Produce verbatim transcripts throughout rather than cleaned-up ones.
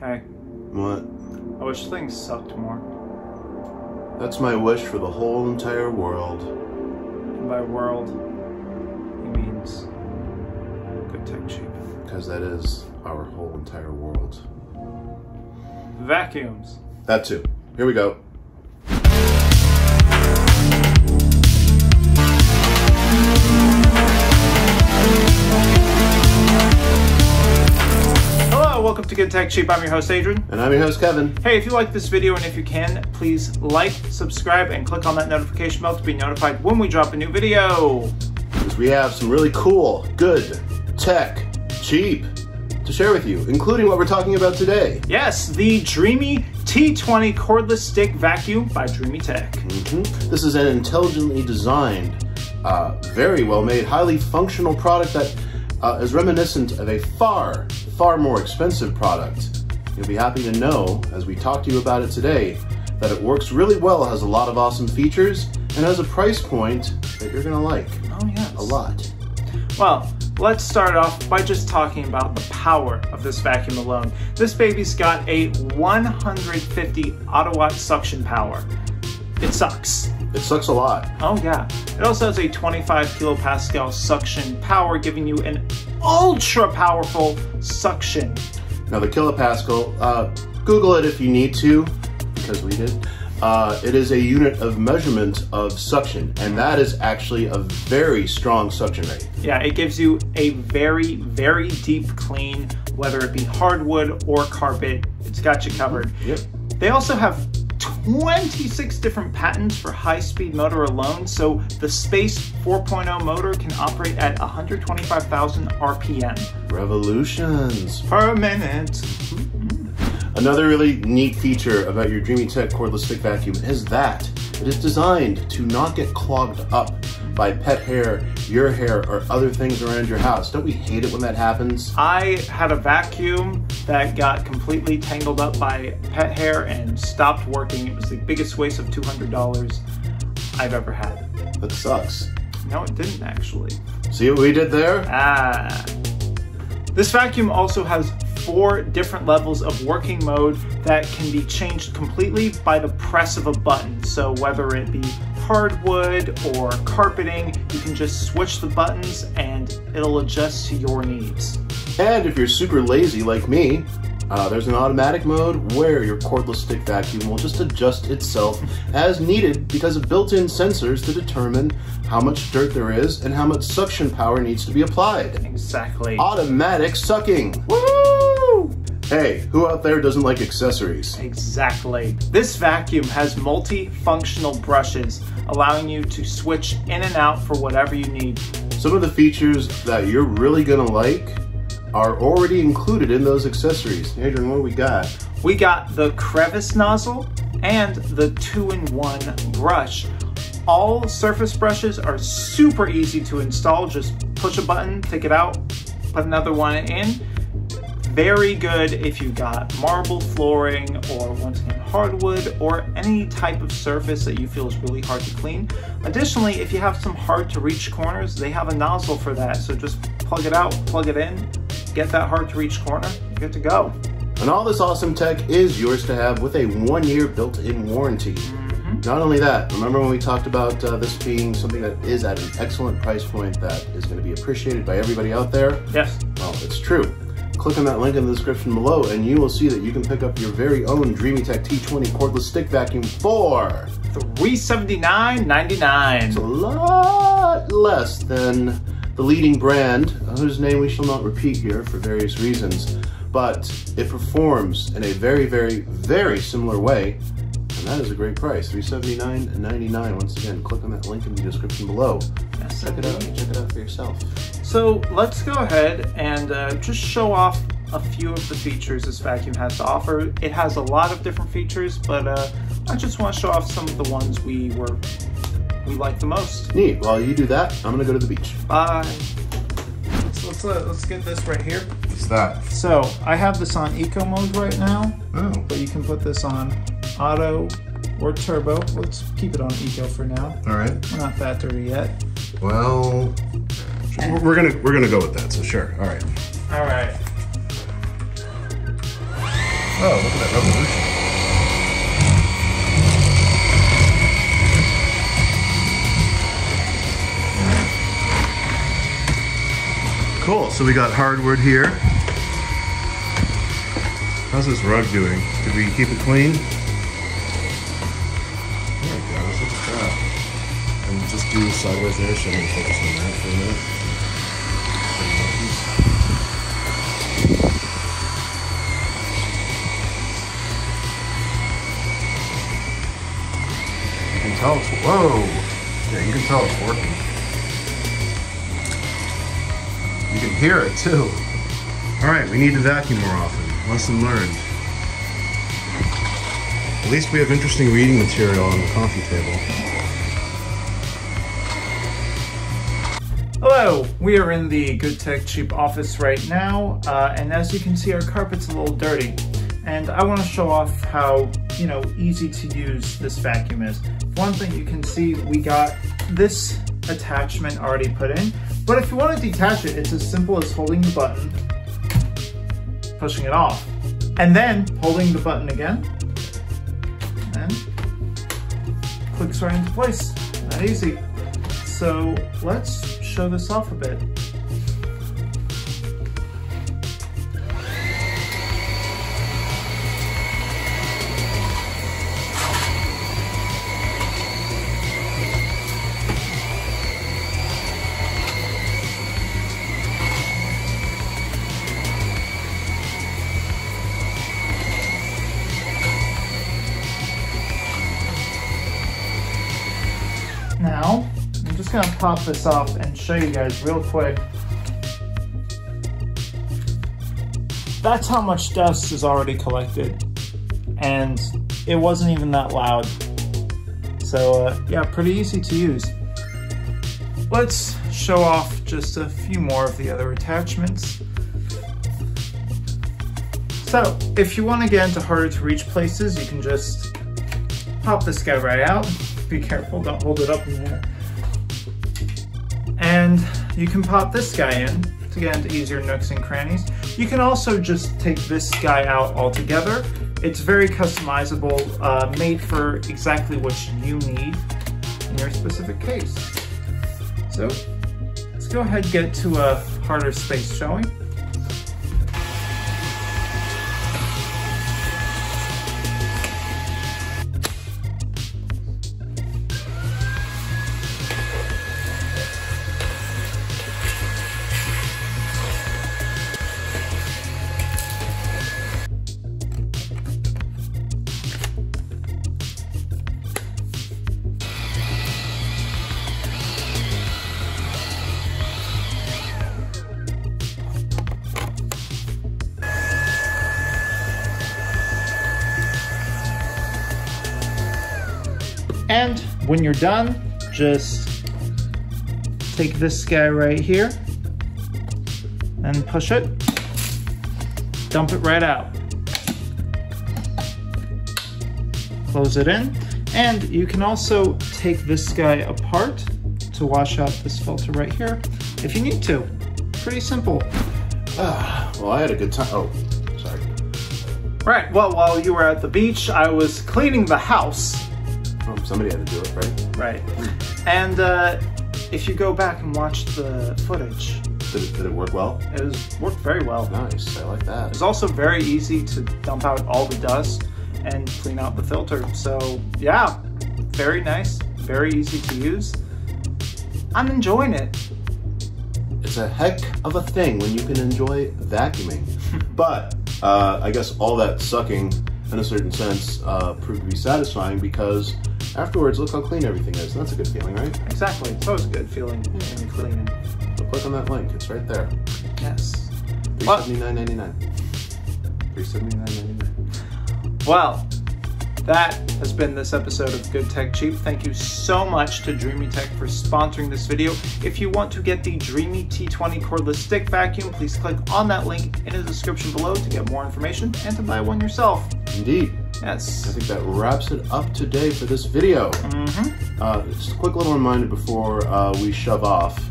Hey. What? I wish things sucked more. That's my wish for the whole entire world. And by world, he means Good Tech Cheap. Because that is our whole entire world. Vacuums. That too. Here we go. Welcome to Good Tech Cheap. I'm your host, Adrian. And I'm your host, Kevin. Hey, if you like this video, and if you can, please like, subscribe, and click on that notification bell to be notified when we drop a new video. Because we have some really cool, good, tech, cheap to share with you, including what we're talking about today. Yes, the Dreame T twenty Cordless Stick Vacuum by Dreame Tech. Mm-hmm. This is an intelligently designed, uh, very well-made, highly functional product that Uh, is reminiscent of a far, far more expensive product. You'll be happy to know, as we talk to you about it today, that it works really well, has a lot of awesome features, and has a price point that you're gonna like. Oh yes. A lot. Well, let's start off by just talking about the power of this vacuum alone. This baby's got a one hundred fifty auto watt suction power. It sucks. It sucks a lot. Oh yeah. It also has a twenty-five kilopascal suction power, giving you an ultra powerful suction. Now the kilopascal, uh, Google it if you need to, because we did. Uh, it is a unit of measurement of suction, and that is actually a very strong suction rate. Yeah, it gives you a very, very deep clean, whether it be hardwood or carpet. It's got you covered. Yep. They also have twenty-six different patents for high-speed motor alone, so the Space four point oh motor can operate at one hundred twenty-five thousand R P M. Revolutions per minute. Another really neat feature about your Dreame Tech cordless stick vacuum is that it is designed to not get clogged up by pet hair, your hair, or other things around your house. Don't we hate it when that happens? I had a vacuum that got completely tangled up by pet hair and stopped working. It was the biggest waste of two hundred dollars I've ever had. That sucks. No, it didn't actually. See what we did there? Ah. This vacuum also has four different levels of working mode that can be changed completely by the press of a button. So whether it be hardwood or carpeting, you can just switch the buttons and it'll adjust to your needs. And if you're super lazy like me, uh, there's an automatic mode where your cordless stick vacuum will just adjust itself as needed because of built-in sensors to determine how much dirt there is and how much suction power needs to be applied. Exactly. Automatic sucking. Woo! Hey, who out there doesn't like accessories? Exactly. This vacuum has multi-functional brushes, allowing you to switch in and out for whatever you need. Some of the features that you're really gonna like are already included in those accessories. Adrian, what do we got? We got the crevice nozzle and the two-in-one brush. All surface brushes are super easy to install. Just push a button, take it out, put another one in. Very good if you've got marble flooring or, once again, hardwood or any type of surface that you feel is really hard to clean. Additionally, if you have some hard-to-reach corners, they have a nozzle for that. So just plug it out, plug it in, get that hard-to-reach corner, you're good to go. And all this awesome tech is yours to have with a one-year built-in warranty. Mm-hmm. Not only that, remember when we talked about uh, this being something that is at an excellent price point that is going to be appreciated by everybody out there? Yes. Well, it's true. Click on that link in the description below and you will see that you can pick up your very own Dreame Tech T twenty cordless stick vacuum for three hundred seventy-nine ninety-nine. It's a lot less than the leading brand, whose name we shall not repeat here for various reasons, but it performs in a very, very, very similar way, and that is a great price, three hundred seventy-nine ninety-nine. Once again, click on that link in the description below. Yes, check it out, check it out for yourself. So let's go ahead and uh, just show off a few of the features this vacuum has to offer. It has a lot of different features, but uh, I just want to show off some of the ones we were we like the most. Neat. While you do that, I'm gonna go to the beach. Bye. So let's uh, let's get this right here. What's that? So I have this on eco mode right now. Oh. But you can put this on auto or turbo. Let's keep it on eco for now. All right. We're not that dirty yet. Well. We're gonna we're gonna go with that. So sure. All right. All right. Oh, look at that revolution. Cool, so we got hardwood here. How's this rug doing? Did we keep it clean? There it goes, look at that. And just do the sideways air shimming and focus on that for a minute. You can tell it's, whoa! Yeah, you can tell it's working. You can hear it too. All right, we need to vacuum more often. Lesson learned. At least we have interesting reading material on the coffee table. Hello, we are in the Good Tech Cheap office right now, uh, and as you can see, our carpet's a little dirty. And I want to show off how, you know, easy to use this vacuum is. For one thing, you can see we got this attachment already put in, but if you want to detach it, it's as simple as holding the button, pushing it off, and then holding the button again, and clicks right into place. That easy. So let's show this off a bit. Now, I'm just going to pop this off and show you guys real quick. That's how much dust is already collected. And it wasn't even that loud. So uh, yeah, pretty easy to use. Let's show off just a few more of the other attachments. So if you want to get into harder to reach places, you can just pop this guy right out. Be careful, don't hold it up in there. And you can pop this guy in to get into easier nooks and crannies. You can also just take this guy out altogether. It's very customizable, uh, made for exactly what you need in your specific case. So let's go ahead and get to a harder space showing. And when you're done, just take this guy right here and push it, dump it right out. Close it in. And you can also take this guy apart to wash out this filter right here if you need to. Pretty simple. Uh, well, I had a good time. Oh, sorry. Right, well, while you were at the beach, I was cleaning the house. Somebody had to do it, right? Right. And uh, if you go back and watch the footage. Did it, did it work well? It was, worked very well. Nice, I like that. It's also very easy to dump out all the dust and clean out the filter. So yeah, very nice, very easy to use. I'm enjoying it. It's a heck of a thing when you can enjoy vacuuming. But uh, I guess all that sucking, in a certain sense, uh, proved to be satisfying because afterwards, look how clean everything is. That's a good feeling, right? Exactly. It's always a good feeling when you're cleaning. So click on that link. It's right there. Yes. three seventy-nine ninety-nine. three seventy-nine ninety-nine. Well, that has been this episode of Good Tech Cheap. Thank you so much to Dreame Tech for sponsoring this video. If you want to get the Dreame T twenty cordless stick vacuum, please click on that link in the description below to get more information and to buy one yourself. Indeed. Yes. I think that wraps it up today for this video. Mm-hmm. Uh, just a quick little reminder before uh, we shove off.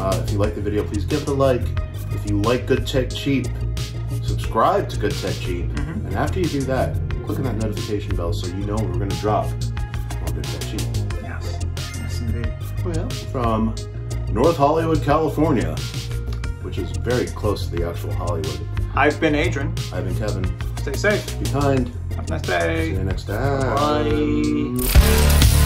Uh, if you like the video, please give it a like. If you like Good Tech Cheap, subscribe to Good Tech Cheap. Mm-hmm. And after you do that, click on that notification bell so you know we're going to drop more Good Tech Cheap. Yes, yes indeed. Well, from North Hollywood, California, which is very close to the actual Hollywood. I've been Adrian. I've been Kevin. Stay safe. Be kind. Have a nice day. See you next time. Bye.